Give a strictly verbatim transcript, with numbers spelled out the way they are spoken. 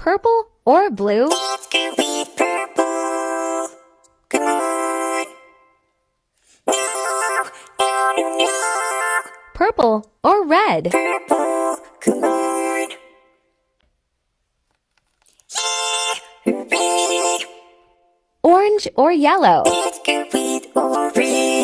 Purple or blue? Let's go with purple. Come on. No, no, no, no. Purple or red? Purple. Come on. Yeah, red. Orange or yellow? Let's go with orange.